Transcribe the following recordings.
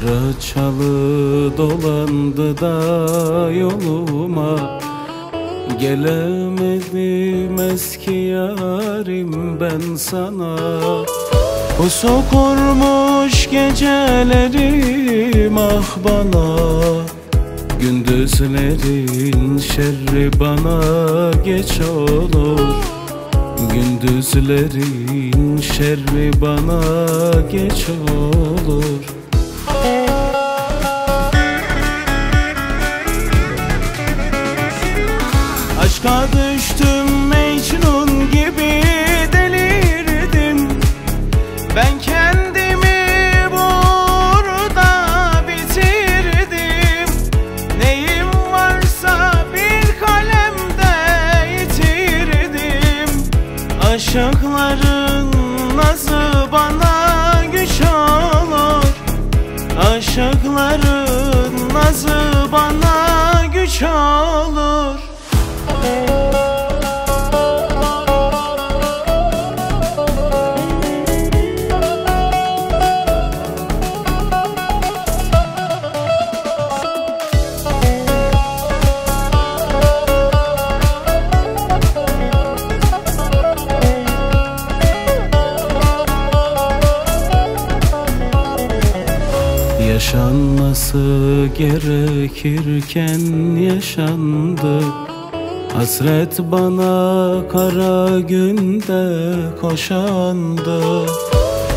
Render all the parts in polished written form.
Karaçalı dolandı da yoluma, gelemedim eski yarim ben sana. Pusu kurmuş gecelerim ah bana, gündüzlerin şerri bana geç olur. Gündüzlerin şerri bana geç olur. Aşka düştüm Mecnun gibi delirdim, ben kendimi burada bitirdim. Neyim varsa bir kalemde yitirdim. Aşıkların nazı bana güç olur, aşıkların nazı bana güç olur. Yaşanması gerekirken yaşandı, hasret bana kara günde koşandı.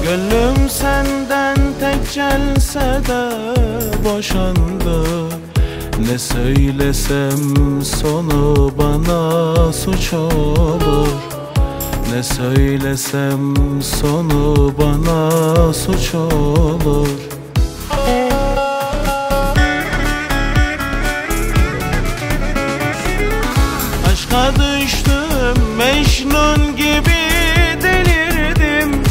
Gönlüm senden tek celse de boşandı, ne söylesem sonu bana suç olur. Ne söylesem sonu bana suç olur. Aşka düştüm Mecnun gibi delirdim,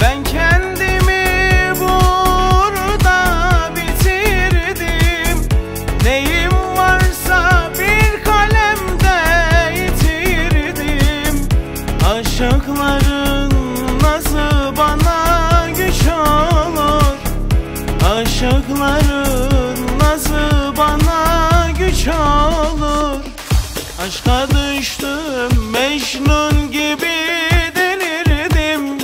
ben kendimi burada bitirdim. Neyim varsa bir kalemde yitirdim. Aşıkların nazı bana güç olur, aşıkların nazı bana güç olur. Aşka düştüm Mecnun gibi delirdim,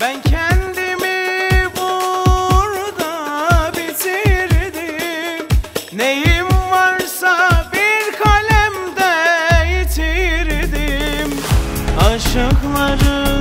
ben kendimi burada bitirdim. Neyim varsa bir kalemde yitirdim. Aşıkların